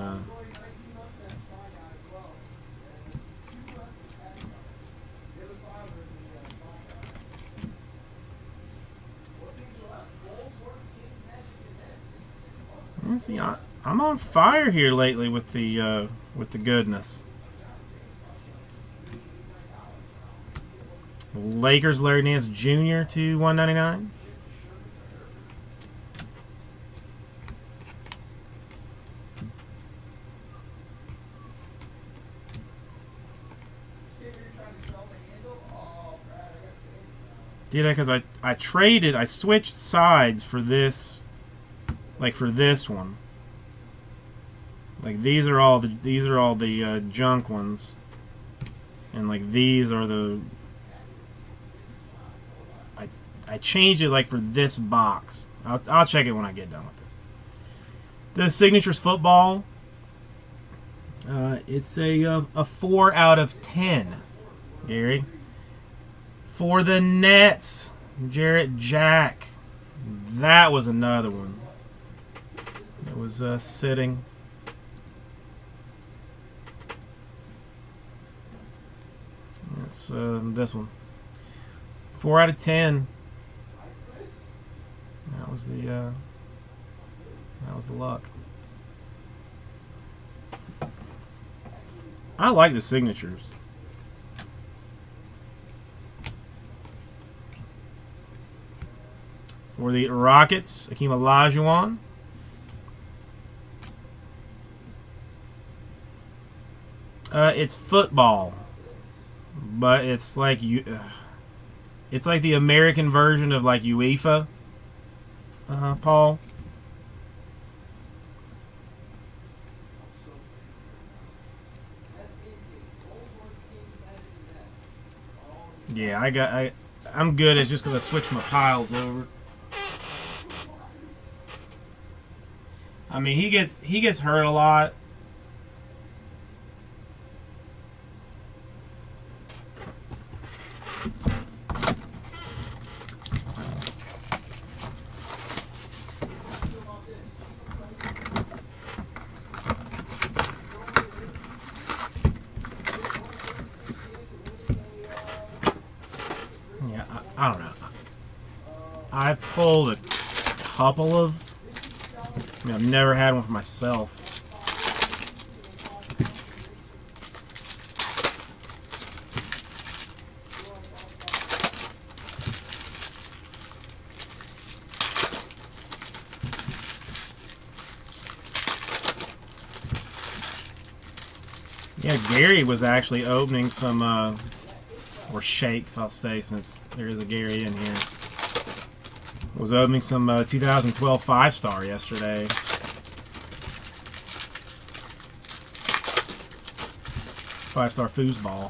see, I'm on fire here lately with the goodness. Lakers, Larry Nance Jr. to 199. Did I? Because I traded, I switched sides for this, like for this one. Like these are all the junk ones, and like these are the. I changed it like for this box. I'll check it when I get done with this. The Signatures Football. It's a 4/10, Gary. For the Nets, Jarrett Jack. That was another one. It was sitting. That's this one. 4/10. That was the luck. I like the signatures. For the Rockets, Akeem Olajuwon. It's football, but it's like you. It's like the American version of like UEFA. Paul. Yeah, I'm good. It's just because I switched my piles over. I mean, he gets hurt a lot. I don't know. I've pulled a couple of. I mean, I've never had one for myself. Yeah, Gary was actually opening some. Or shakes, I'll say, since there is a Gary in here. Was opening some 2012 Five Star yesterday. Five Star foosball.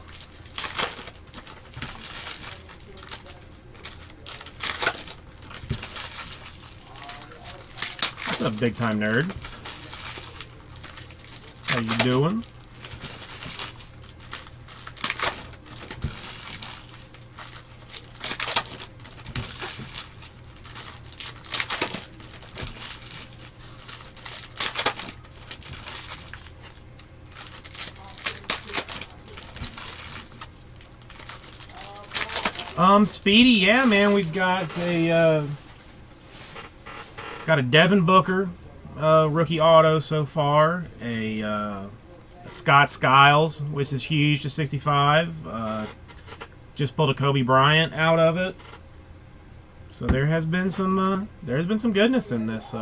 What's up, big time nerd? How you doing? Speedy, yeah, man, we've got a Devin Booker rookie auto so far, a Scott Skiles, which is huge, to 65. Just pulled a Kobe Bryant out of it, so there has been some goodness in this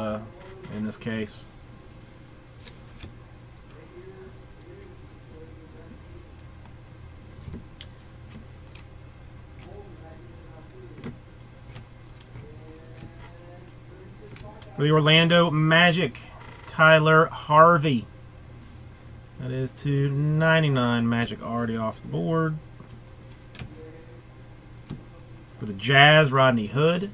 case. The Orlando Magic, Tyler Harvey. That is 299. Magic already off the board. For the Jazz, Rodney Hood.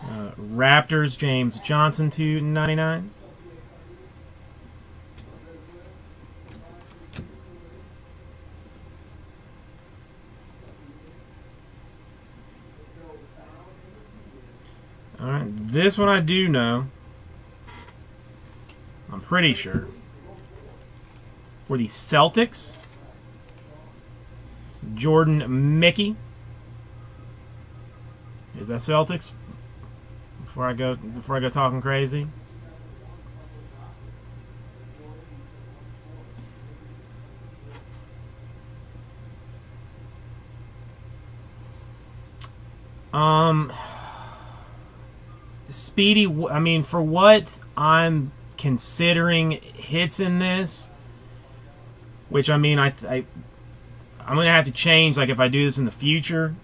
Raptors, James Johnson, 299. Alright, this one I do know. I'm pretty sure. For the Celtics, Jordan Mickey. Is that Celtics? Before I go talking crazy. Speedy, I mean, for what I'm considering hits in this, which, I mean, I'm going to have to change, like, if I do this in the future.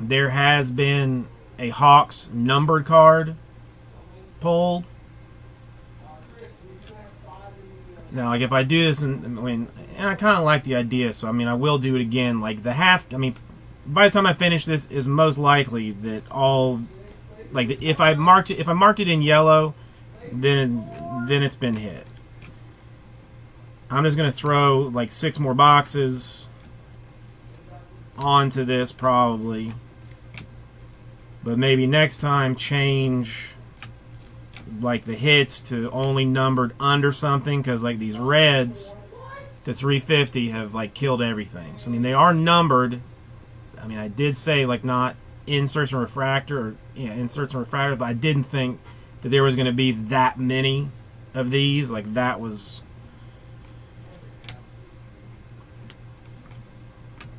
There has been a Hawks numbered card pulled. Now, like, if I do this, and I kind of like the idea, so, I mean, I will do it again. Like, the half, I mean, by the time I finish this, is most likely that all... Like, if I marked it in yellow, then it's been hit. I'm just gonna throw like 6 more boxes onto this probably, but maybe next time change like the hits to only numbered under something, because like these reds to 350 have like killed everything. So I mean they are numbered. I mean I did say like not inserts and refractor, or yeah, inserts and refractor, but I didn't think that there was going to be that many of these. Like that was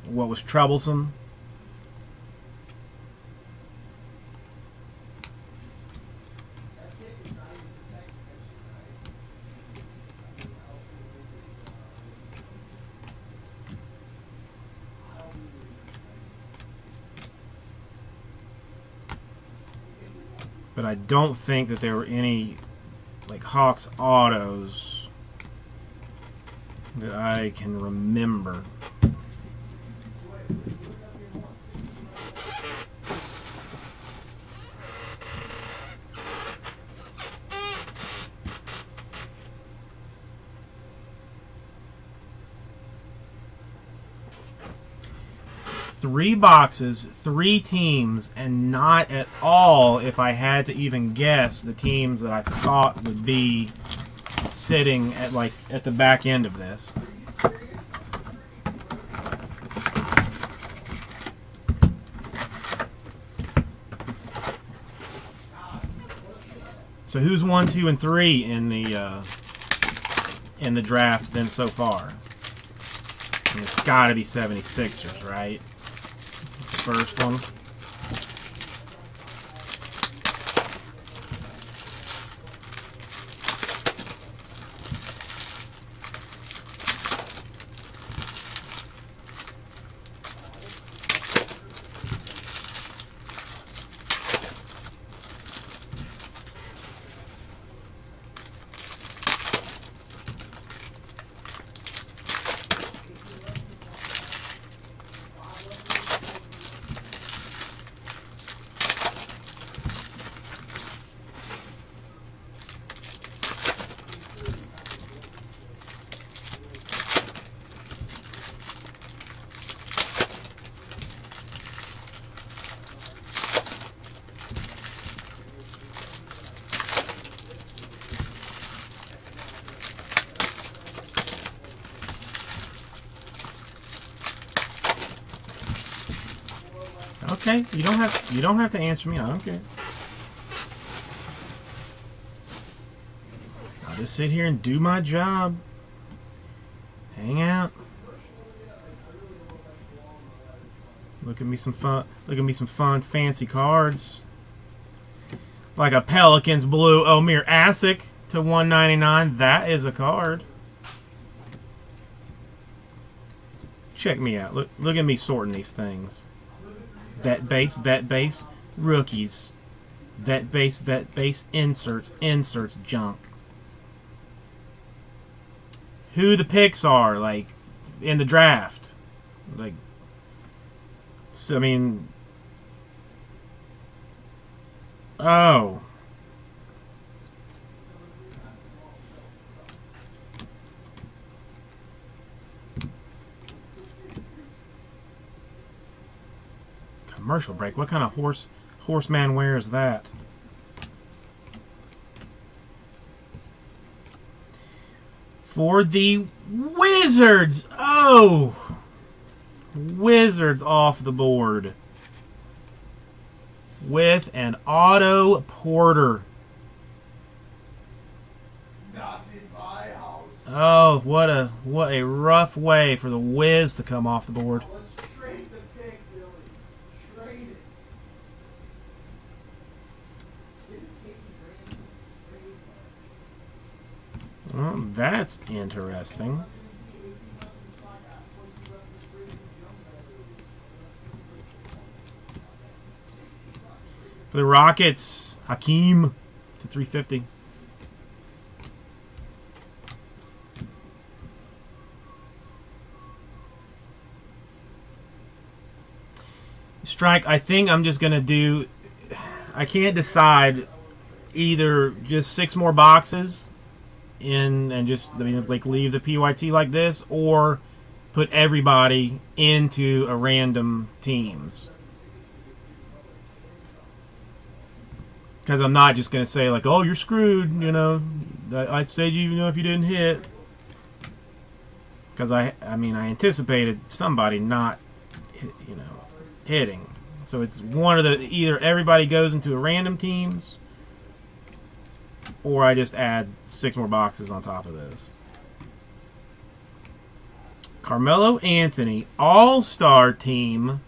what was troublesome. But I don't think that there were any like Hawks autos that I can remember. Three boxes, 3 teams, and not at all if I had to even guess the teams that I thought would be sitting at like at the back end of this. So who's 1, 2, and 3 in the draft then so far? And it's got to be 76ers, right? First one. Okay, you don't have to answer me. I don't care. I'll just sit here and do my job. Hang out. Look at me some fun. Look at me some fun fancy cards. Like a Pelicans blue Omer Asik to 199. That is a card. Check me out. Look at me sorting these things. Vet base, rookies. Vet base, inserts, inserts, junk. Who the picks are, like, in the draft. Like, so, I mean... Oh. Commercial break. What kind of horseman wears that? for the Wizards. Oh, Wizards off the board with an Otto Porter. Not in my house. Oh, what a rough way for the Wiz to come off the board. Well, that's interesting. For the Rockets, Hakeem to 350. Strike, I think I'm just going to do... I can't decide either just 6 more boxes... in and just like leave the PYT like this, or put everybody into a random teams, because I'm not just gonna say like, oh, you're screwed, you know, I said you know if you didn't hit, because I mean I anticipated somebody not hitting, so it's one of the either everybody goes into a random teams, or I just add 6 more boxes on top of this. Carmelo Anthony, All-Star Team,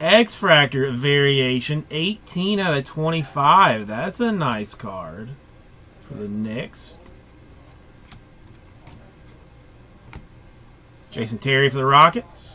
X-Fractor Variation, 18 out of 25. That's a nice card for the Knicks. Jason Terry for the Rockets.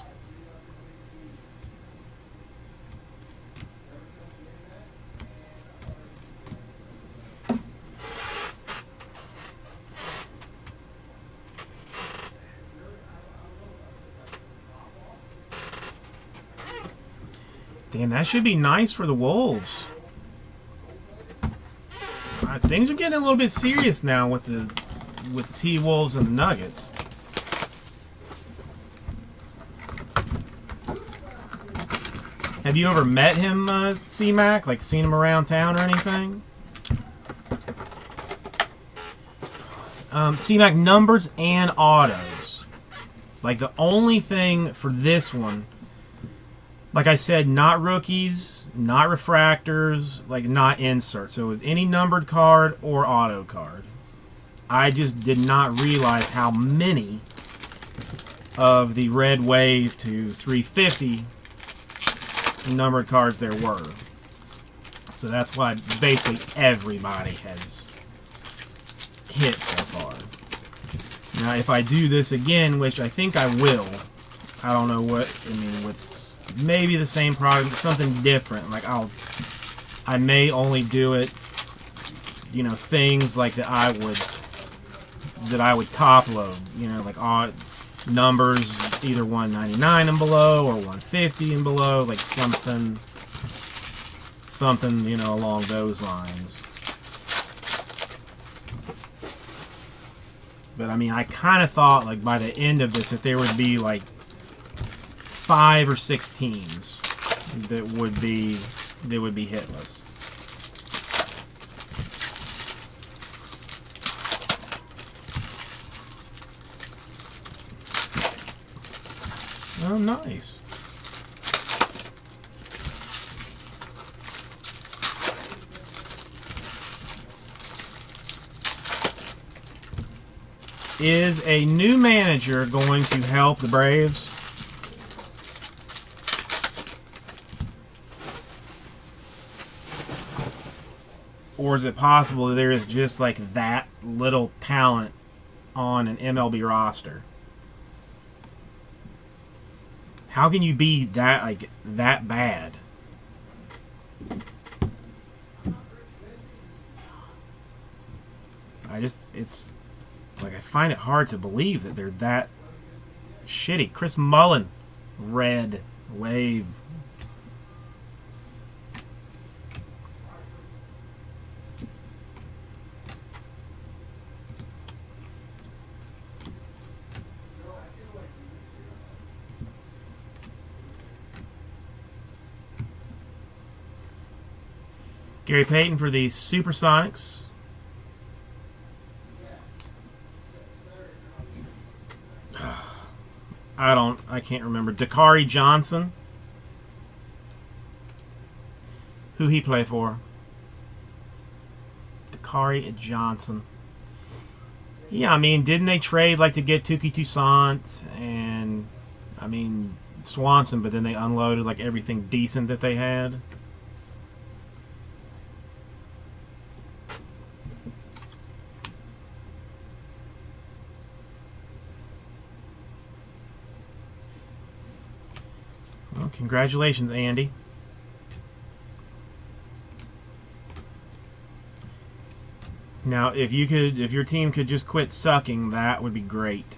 Damn, that should be nice for the Wolves. All right, things are getting a little bit serious now with the T-Wolves and the Nuggets. Have you ever met him, C-Mac? Like, seen him around town or anything? C-Mac, numbers and autos. Like, the only thing for this one... Like I said, not rookies, not refractors, like not inserts. So it was any numbered card or auto card. I just did not realize how many of the red wave to 350 numbered cards there were. So that's why basically everybody has hit so far. Now if I do this again, which I think I will, I don't know what, I mean with... Maybe the same product, but something different. Like I may only do it, you know, things like that I would top load, you know, like odd numbers, either 199 and below or 150 and below, like something, you know, along those lines. But I mean, I kind of thought like by the end of this, that there would be like 5 or 6 teams that would be hitless. Oh, nice. Is a new manager going to help the Braves? Or is it possible that there is just like that little talent on an MLB roster? How can you be that like that bad? It's like I find it hard to believe that they're that shitty. Chris Mullin, red wave. Gary Payton for the Supersonics. I can't remember. Dakari Johnson. Who he play for? Dakari Johnson. Yeah, I mean, didn't they trade like to get Tuki Toussaint and I mean Swanson, but then they unloaded like everything decent that they had. Well, congratulations, Andy. Now, if you could, if your team could just quit sucking, that would be great.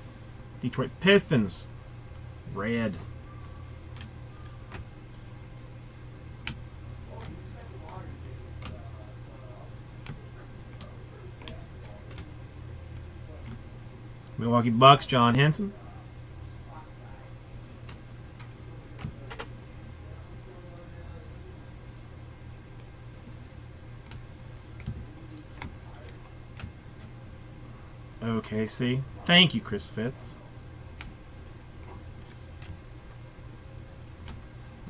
Detroit Pistons, red. Milwaukee Bucks, John Henson. KC. Thank you, Chris Fitz.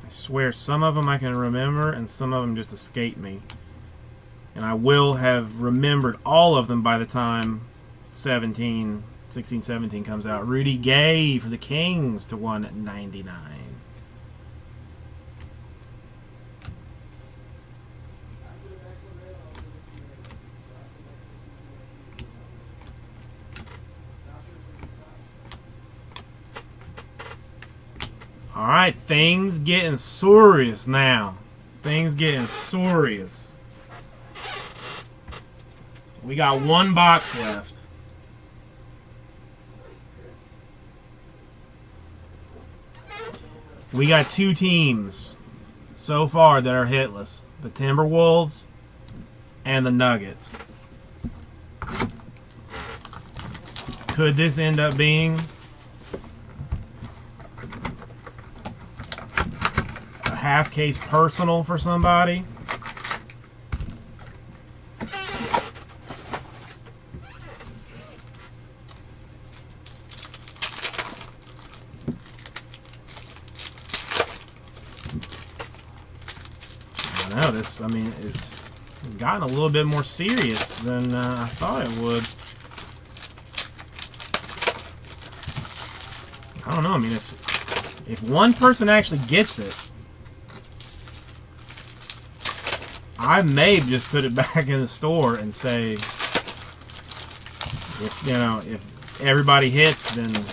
I swear, some of them I can remember, and some of them just escape me. And I will have remembered all of them by the time 16-17 comes out. Rudy Gay for the Kings to 199. Alright, things getting serious now. Things getting serious. We got one box left. We got two teams so far that are hitless. The Timberwolves and the Nuggets. Could this end up being half case personal for somebody? I don't know, this, I mean, it's gotten a little bit more serious than I thought it would. I don't know, I mean, if one person actually gets it, I may just put it back in the store and say, if, you know, if everybody hits, then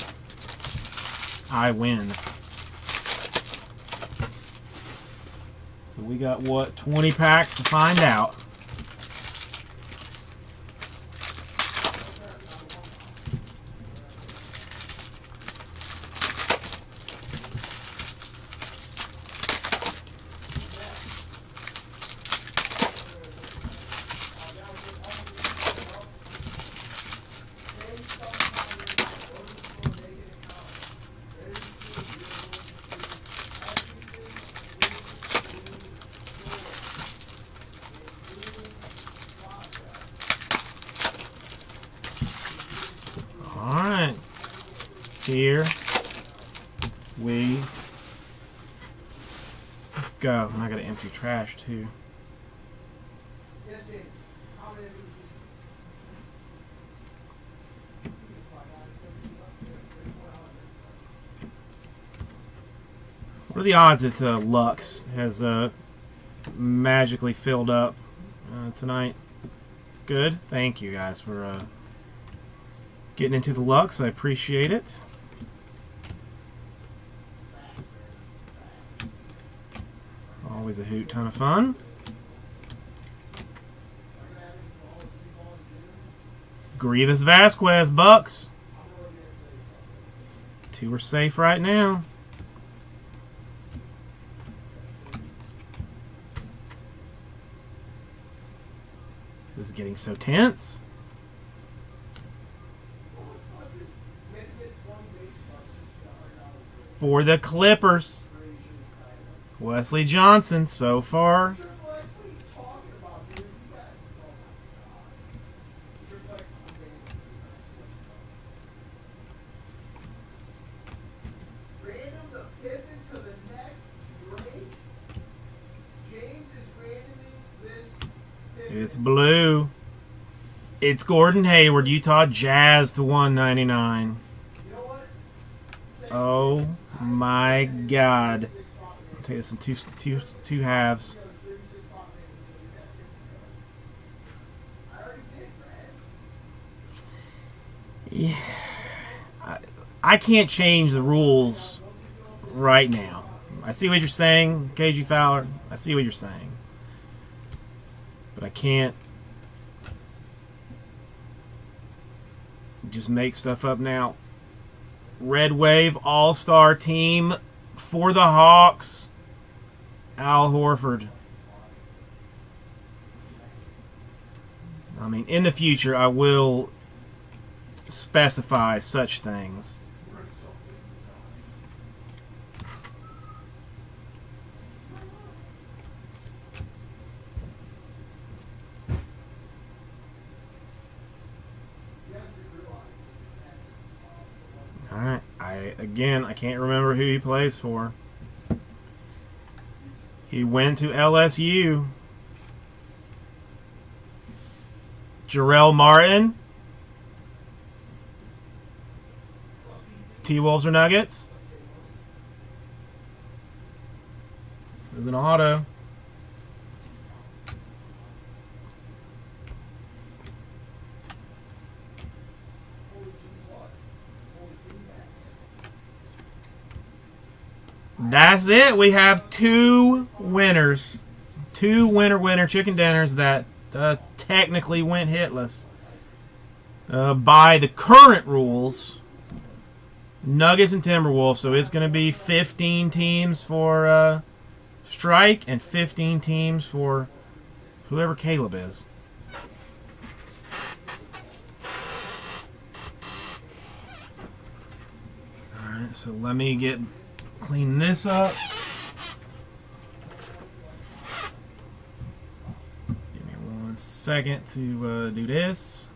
I win. So we got, what, 20 packs to find out. Here we go. And I gotta empty trash too. What are the odds that Lux has magically filled up tonight? Good. Thank you guys for getting into the Lux. I appreciate it. Always a hoot ton of fun. Grievous Vasquez, Bucks. Two are safe right now. This is getting so tense. For the Clippers, Wesley Johnson so far. It's blue. It's Gordon Hayward, Utah Jazz /199. Oh my God! I'll take this in two halves. Yeah, I can't change the rules right now. I see what you're saying, KG Fowler. I see what you're saying, but I can't just make stuff up now. Red Wave All-Star Team for the Hawks, Al Horford. I mean, in the future, I will specify such things. Alright, again, I can't remember who he plays for. He went to LSU. Jarrell Martin. T-Wolves or Nuggets. There's an auto. That's it. We have two winners. Two winner chicken dinners that technically went hitless. By the current rules, Nuggets and Timberwolves. So it's going to be 15 teams for Strike and 15 teams for whoever Caleb is. All right, so let me get... clean this up. Give me one second to do this.